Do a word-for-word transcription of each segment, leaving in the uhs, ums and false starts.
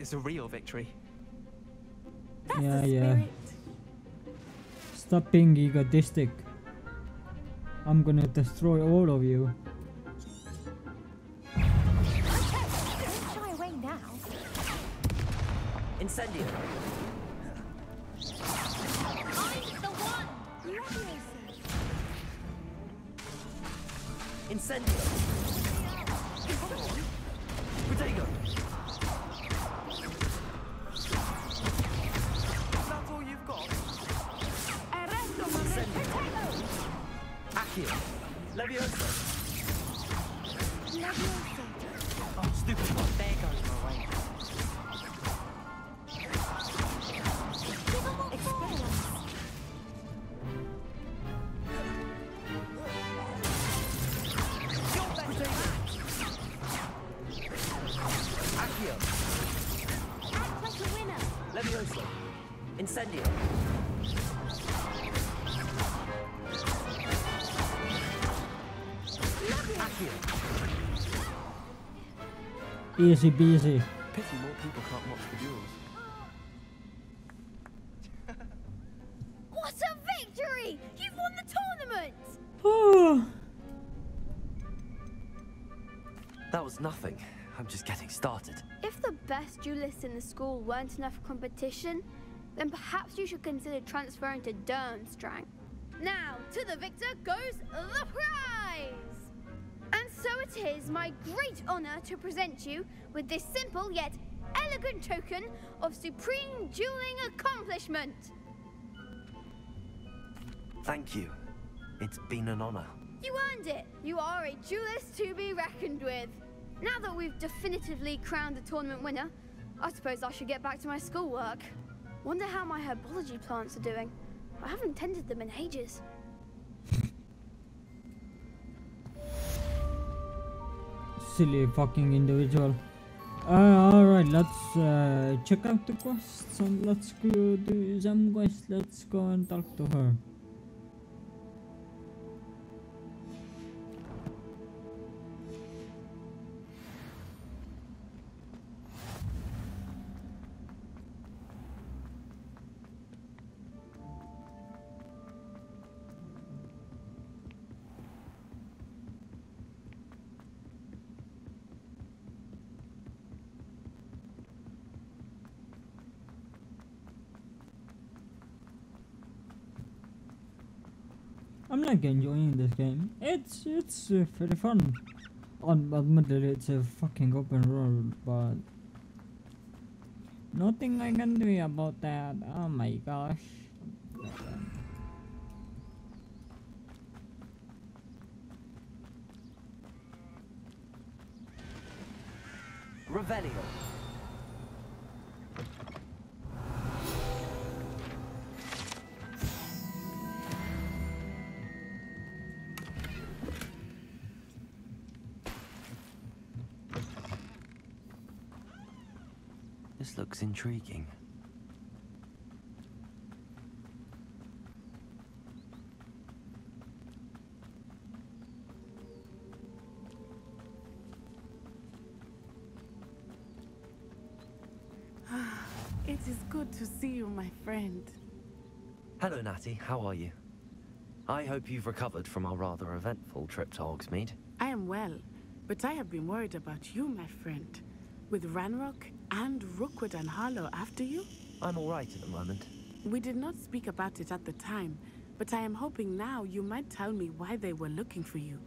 defeat is a real victory. That's yeah, yeah. Stop being egotistic. I'm gonna destroy all of you. Okay, don't shy away now. Incendio. I'm the one. Incendio. Protego. That's all you've got. Incendio. Accio. Leviosa. Leviosa. Oh, stupid one. There goes my way. Give them all experience. You're better. Accio. Act like a winner. Leviosa. Incendio. Easy peasy. Pity more people can't watch the duels. What a victory! You've won the tournament! That was nothing. I'm just getting started. If the best duelists in the school weren't enough competition, then perhaps you should consider transferring to Durmstrang. Now, to the victor goes the prize! And so it is my great honor to present you with this simple yet elegant token of supreme dueling accomplishment. Thank you. It's been an honor. You earned it. You are a duelist to be reckoned with. Now that we've definitively crowned the tournament winner, I suppose I should get back to my schoolwork. Wonder how my herbology plants are doing. I haven't tended them in ages. Silly fucking individual. Uh, Alright, let's uh, check out the quests and let's go do some quests. Let's go and talk to her. I'm like enjoying this game. It's it's uh, very fun. Um, admittedly, it's a fucking open world, but nothing I can do about that. Oh my gosh. Revelio. Looks intriguing. It is good to see you, my friend. Hello, Natty. How are you? I hope you've recovered from our rather eventful trip to Hogsmeade. I am well, but I have been worried about you, my friend. With Ranrok and Rookwood and Harlow after you? I'm all right at the moment. We did not speak about it at the time, but I am hoping now you might tell me why they were looking for you.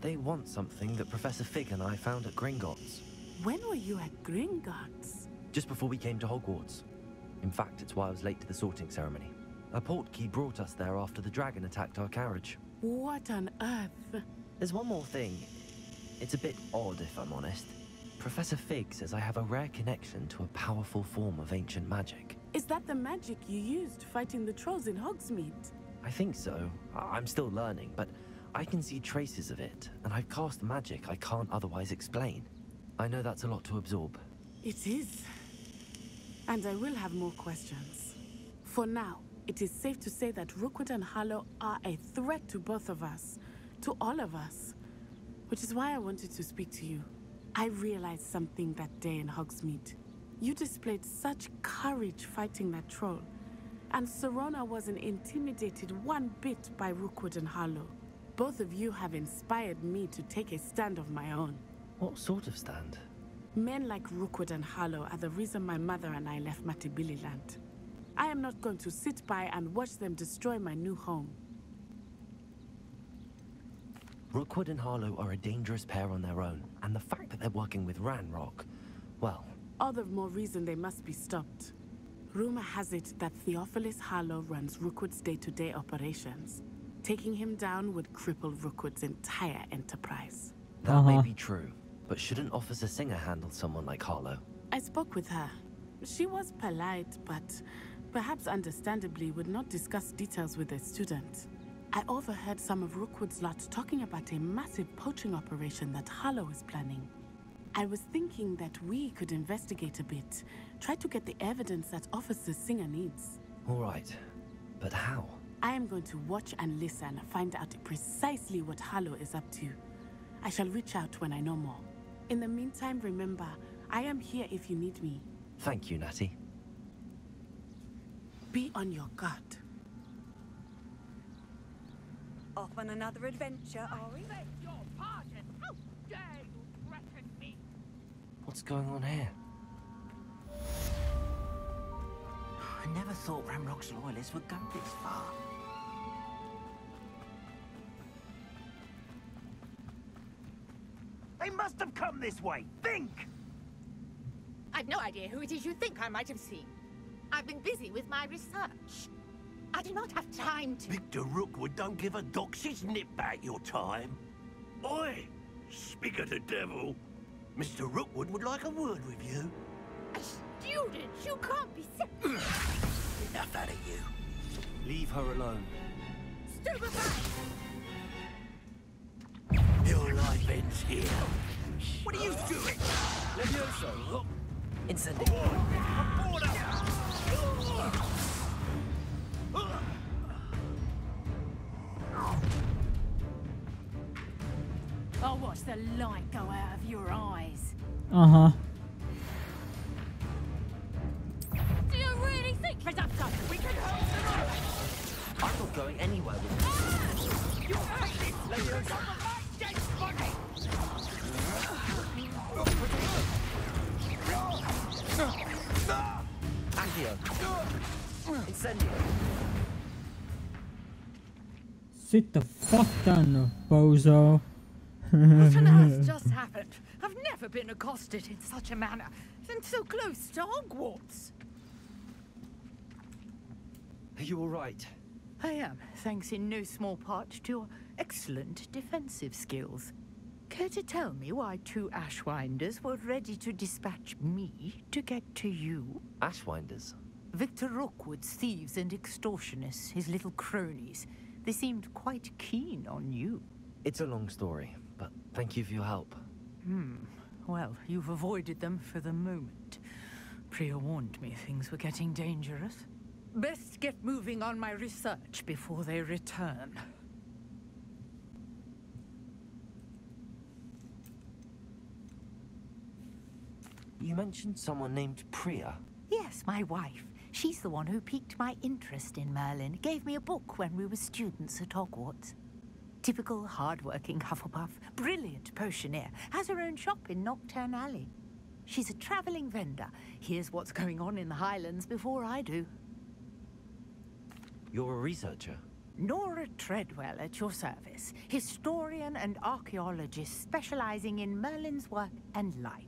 They want something that Professor Fig and I found at Gringotts. When were you at Gringotts? Just before we came to Hogwarts. In fact, it's why I was late to the sorting ceremony. A portkey brought us there after the dragon attacked our carriage. What on earth? There's one more thing. It's a bit odd, if I'm honest. Professor Fig says I have a rare connection to a powerful form of ancient magic. Is that the magic you used fighting the trolls in Hogsmeade? I think so. I I'm still learning, but I can see traces of it, and I've cast magic I can't otherwise explain. I know that's a lot to absorb. It is. And I will have more questions. For now, it is safe to say that Rookwood and Harlow are a threat to both of us, to all of us. Which is why I wanted to speak to you. I realized something that day in Hogsmeade. You displayed such courage fighting that troll, and Sorona wasn't intimidated one bit by Rookwood and Harlow. Both of you have inspired me to take a stand of my own. What sort of stand? Men like Rookwood and Harlow are the reason my mother and I left Matibili land. I am not going to sit by and watch them destroy my new home. Rookwood and Harlow are a dangerous pair on their own, and the fact that they're working with Ranrok, well... all the more reason they must be stopped. Rumor has it that Theophilus Harlow runs Rookwood's day-to-day operations. Taking him down would cripple Rookwood's entire enterprise. That uh-huh. may be true, but shouldn't Officer Singer handle someone like Harlow? I spoke with her. She was polite, but perhaps understandably would not discuss details with a student. I overheard some of Rookwood's lot talking about a massive poaching operation that Harlow is planning. I was thinking that we could investigate a bit, try to get the evidence that Officer Singer needs. All right, but how? I am going to watch and listen, find out precisely what Harlow is up to. I shall reach out when I know more. In the meantime, remember, I am here if you need me. Thank you, Natty. Be on your guard. Off on another adventure, are we? I beg your pardon! How dare you threaten me? What's going on here? I never thought Ranrok's loyalists would go this far. They must have come this way! Think! I've no idea who it is you think I might have seen. I've been busy with my research. I do not have time to... Victor Rookwood don't give a doxy's nip about your time. Oi! Speak of the devil. Mister Rookwood would like a word with you. A student? You can't be sick. Enough out of you. Leave her alone. Stupefy! Your life ends here. What are you doing? Leviosa, look. Incendio. Aboard us! I'll watch the light go out of your eyes. Uh-huh. Do you really think we can hold them off? I'm not going anywhere with ah! you. You hurt this! Let me go on my dead body! Accio. Incendio. Sit the fuck down, bozo. What on earth just happened? I've never been accosted in such a manner, and so close to Hogwarts. Are you all right? I am, thanks in no small part to your excellent defensive skills. Care to tell me why two Ashwinders were ready to dispatch me to get to you? Ashwinders? Victor Rookwood's thieves and extortionists, his little cronies. They seemed quite keen on you. It's a long story. But thank you for your help. Hmm. Well, you've avoided them for the moment. Priya warned me things were getting dangerous. Best get moving on my research before they return. You mentioned someone named Priya. Yes, my wife. She's the one who piqued my interest in Merlin. Gave me a book when we were students at Hogwarts. Typical hard-working Hufflepuff, brilliant potioneer, has her own shop in Nocturne Alley. She's a travelling vendor. Here's what's going on in the Highlands before I do. You're a researcher? Nora Treadwell at your service, historian and archaeologist specialising in Merlin's work and life.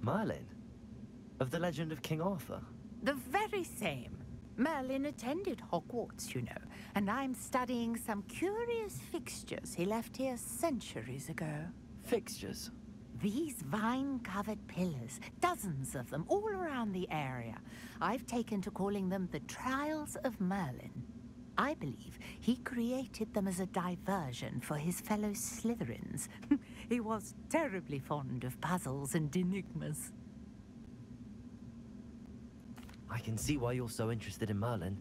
Merlin? Of the legend of King Arthur? The very same. Merlin attended Hogwarts, you know, and I'm studying some curious fixtures he left here centuries ago. Fixtures? These vine-covered pillars, dozens of them, all around the area. I've taken to calling them the Trials of Merlin. I believe he created them as a diversion for his fellow Slytherins. He was terribly fond of puzzles and enigmas. I can see why you're so interested in Merlin.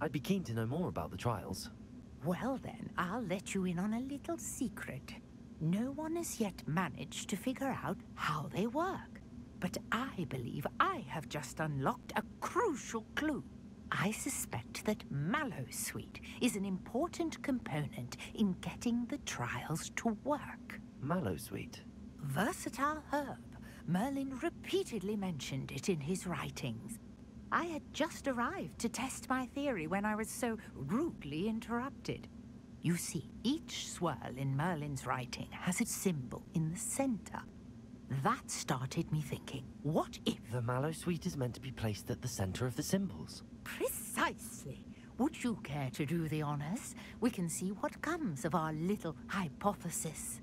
I'd be keen to know more about the trials. Well then, I'll let you in on a little secret. No one has yet managed to figure out how they work. But I believe I have just unlocked a crucial clue. I suspect that Mallowsweet is an important component in getting the trials to work. Mallowsweet? Versatile herb. Merlin repeatedly mentioned it in his writings. I had just arrived to test my theory when I was so rudely interrupted. You see, each swirl in Merlin's writing has its symbol in the center. That started me thinking, what if... The Mallowsweet is meant to be placed at the center of the symbols. Precisely. Would you care to do the honors? We can see what comes of our little hypothesis.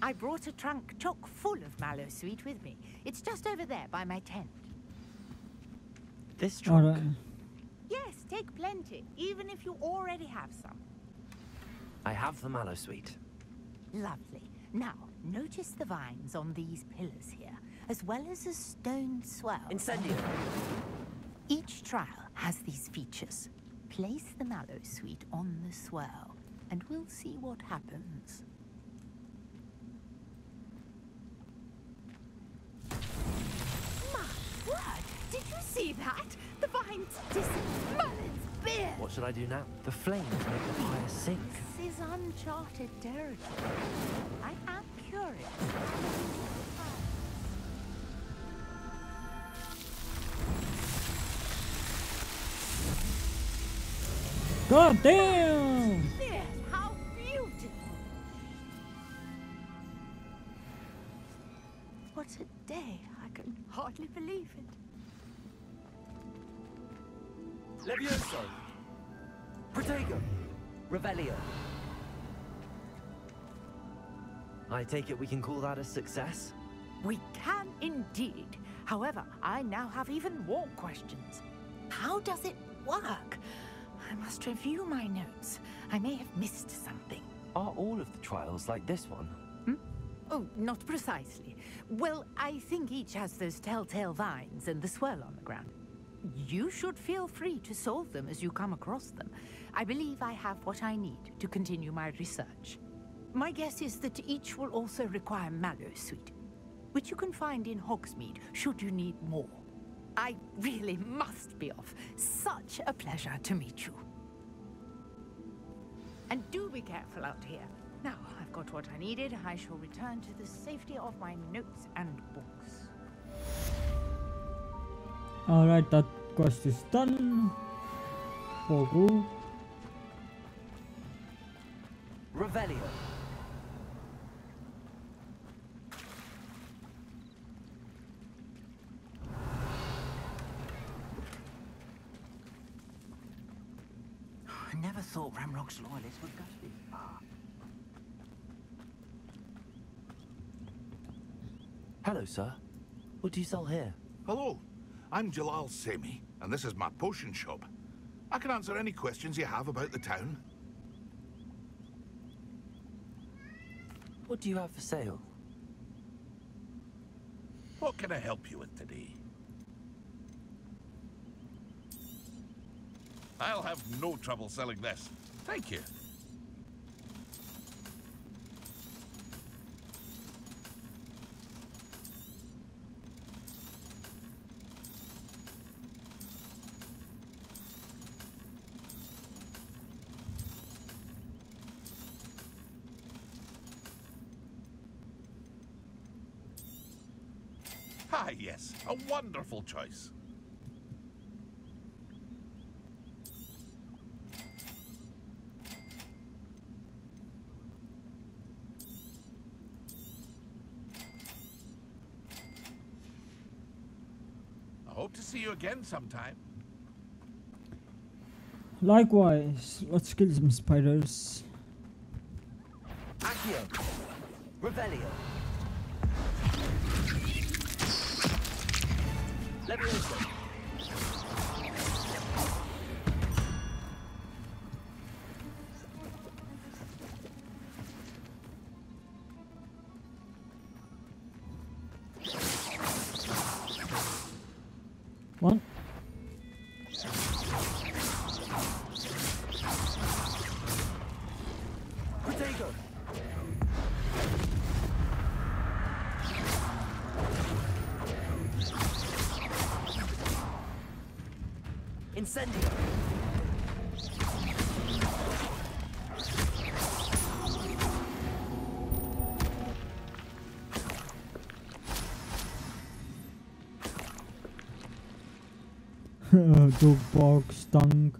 I brought a trunk chock full of Mallowsweet with me. It's just over there by my tent. This trunk? Right. Yes, take plenty, even if you already have some. I have the Mallowsweet. Lovely. Now, notice the vines on these pillars here, as well as a stone swirl. Incendio! Each trial has these features. Place the Mallowsweet on the swirl, and we'll see what happens. My word! Did you see that? The vines disappeared! Merlin's beard! What should I do now? The flames make the fire sink. This is uncharted territory. I am curious. God damn! How beautiful! What a day! I can hardly believe it. Leviosa! Protego! Revelio! I take it we can call that a success? We can indeed. However, I now have even more questions. How does it work? I must review my notes. I may have missed something. Are all of the trials like this one? Hmm? Oh, not precisely. Well, I think each has those telltale vines and the swirl on the ground. You should feel free to solve them as you come across them. I believe I have what I need to continue my research. My guess is that each will also require Mallowsweet, which you can find in Hogsmeade should you need more. I really must be off. Such a pleasure to meet you. And do be careful out here. Now I've got what I needed. I shall return to the safety of my notes and books. Alright, that quest is done. For who? Revelio. I never thought Ranrok's loyalists would go this far. Hello, sir. What do you sell here? Hello. I'm Jalal Sami, and this is my potion shop. I can answer any questions you have about the town. What do you have for sale? What can I help you with today? I'll have no trouble selling this. Thank you. Ah, yes, a wonderful choice. See you again sometime. Likewise, let's kill some spiders. Accio, Revelio, Leviosa. One. Protego. Incendio. Jukebox stunk.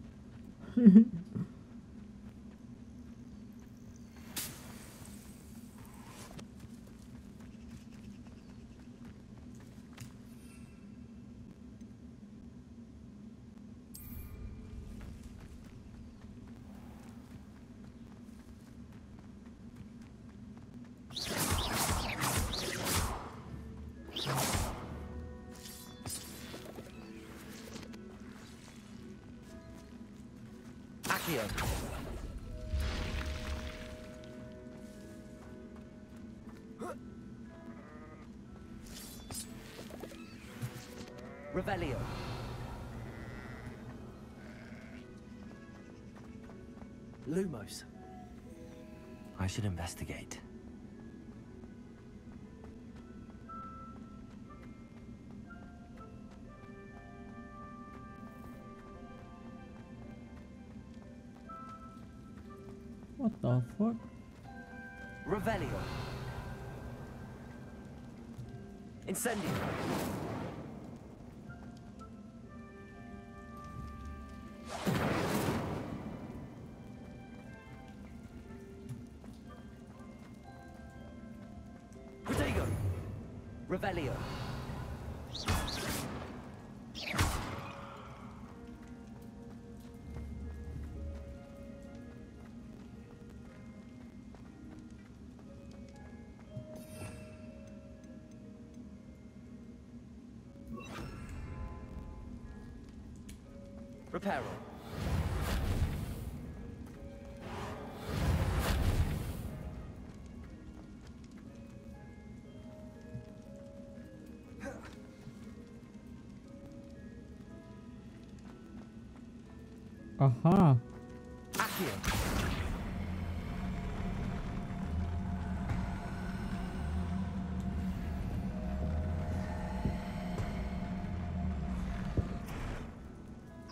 Revelio. Lumos. I should investigate. What the fuck? Revelio. Incendio. Revelio. Reparo. Aha. Accio.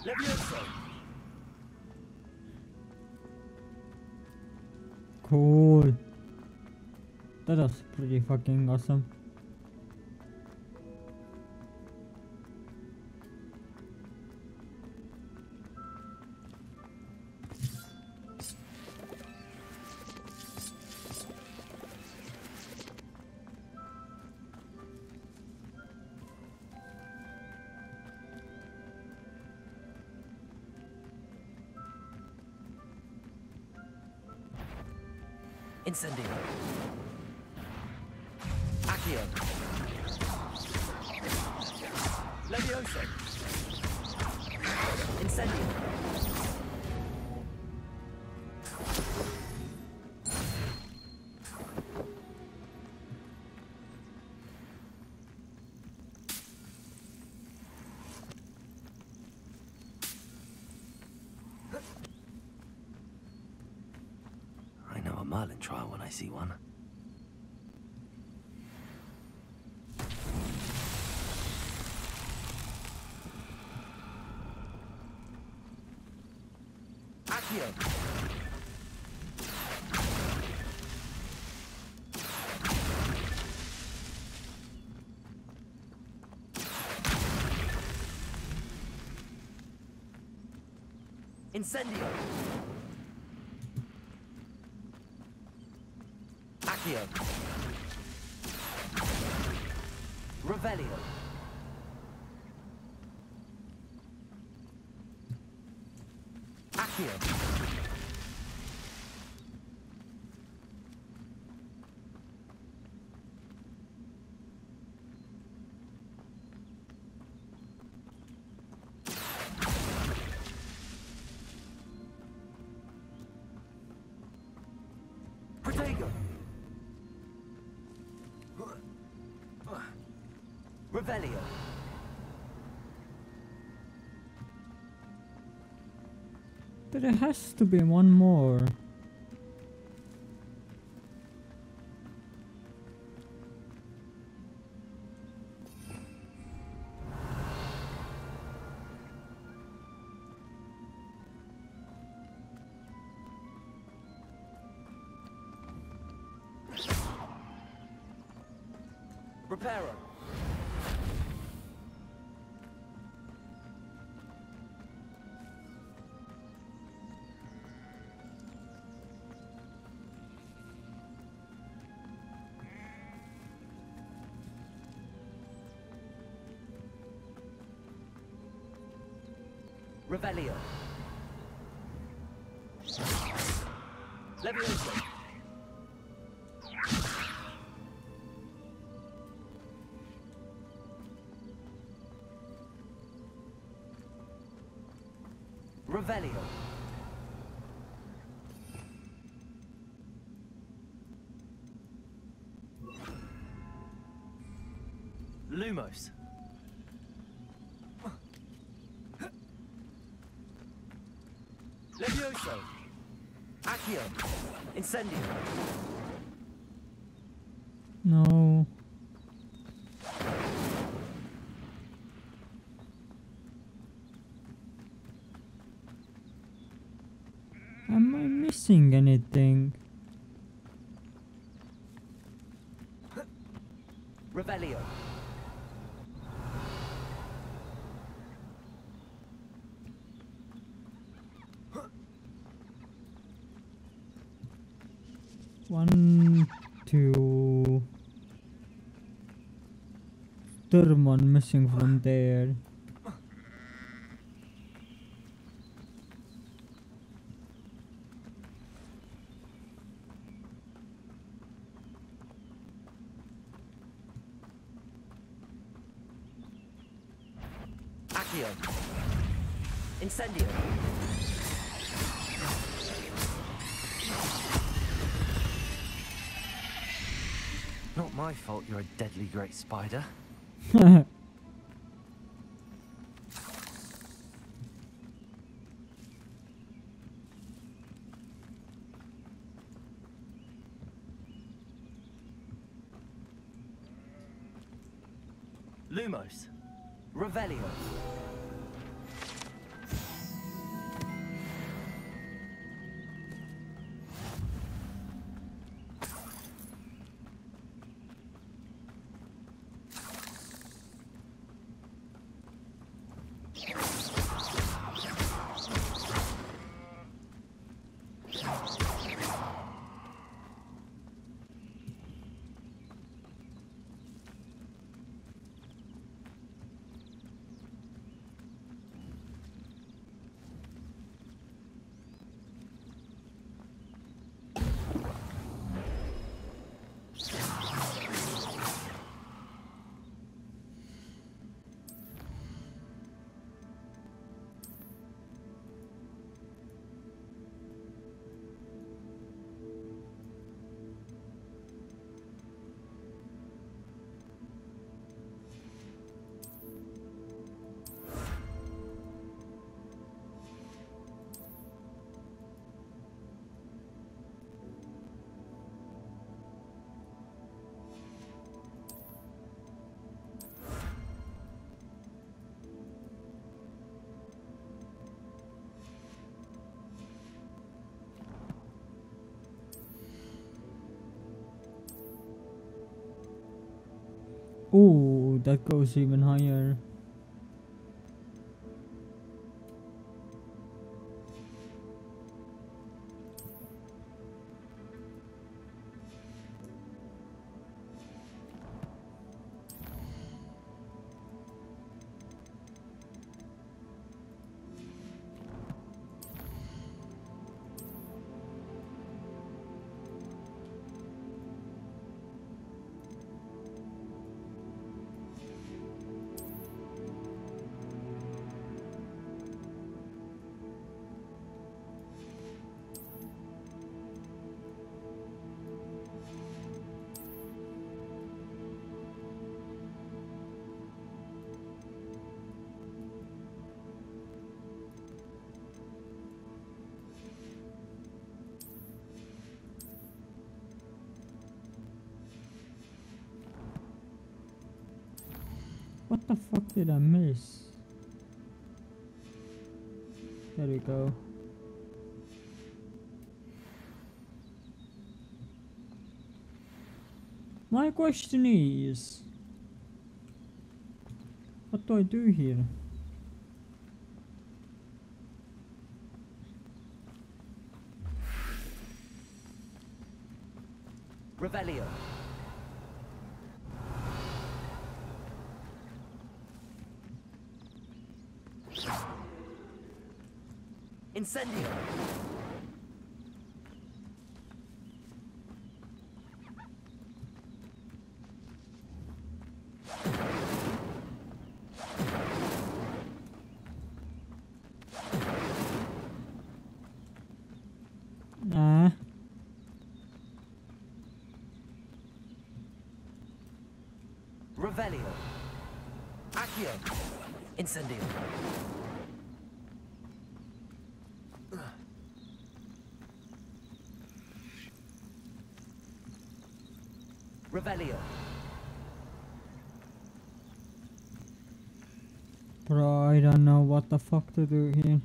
Leviosa. Cool. That is pretty fucking awesome. Incendio. Accio. Leviosa. Incendio. Merlin trial when I see one. Accio. Incendio. Revelio. Accio. Protego. Revelio. There has to be one more. Repairer. Revelio. Leviosa. Revelio. Lumos. Levioso. Accio. Incendio. No. Am I missing anything? Revelio. One, two. Third one missing from there. Incendio. Not my fault you're a deadly great spider. Lumos. Revelio. Ooh, that goes even higher. What the fuck did I miss? There we go. My question is, What do I do here? Revelio. Incendio. Ah. Revelio. Accio. Incendio. Revelio. Bro, I don't know what the fuck to do here.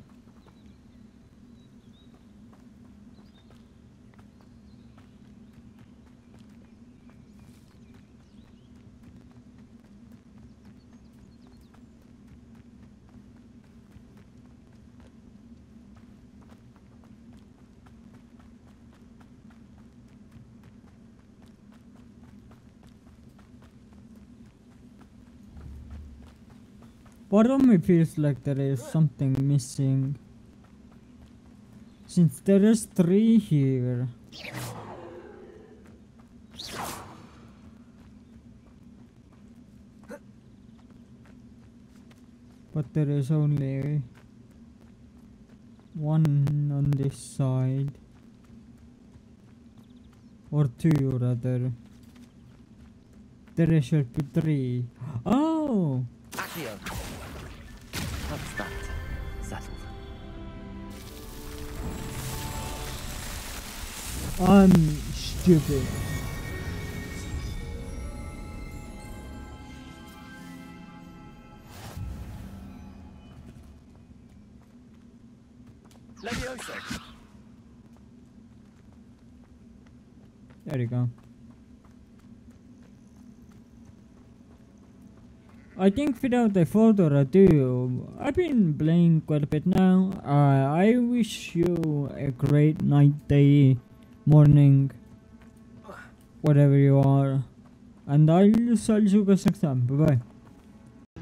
Bottom, it feels like there is something missing. Since there is three here. But there is only one on this side. Or two rather. There should be three. Oh! What's that? Settled. I'm stupid. Leviosa. There you go. I think without a further ado, I've been playing quite a bit now. Uh, I wish you a great night, day, morning, whatever you are. And I'll see you guys next time. Bye bye.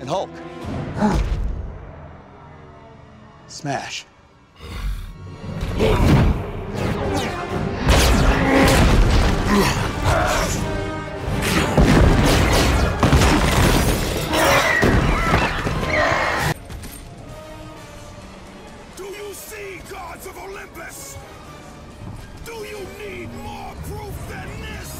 And Hulk. Smash. Gods of Olympus! Do you need more proof than this?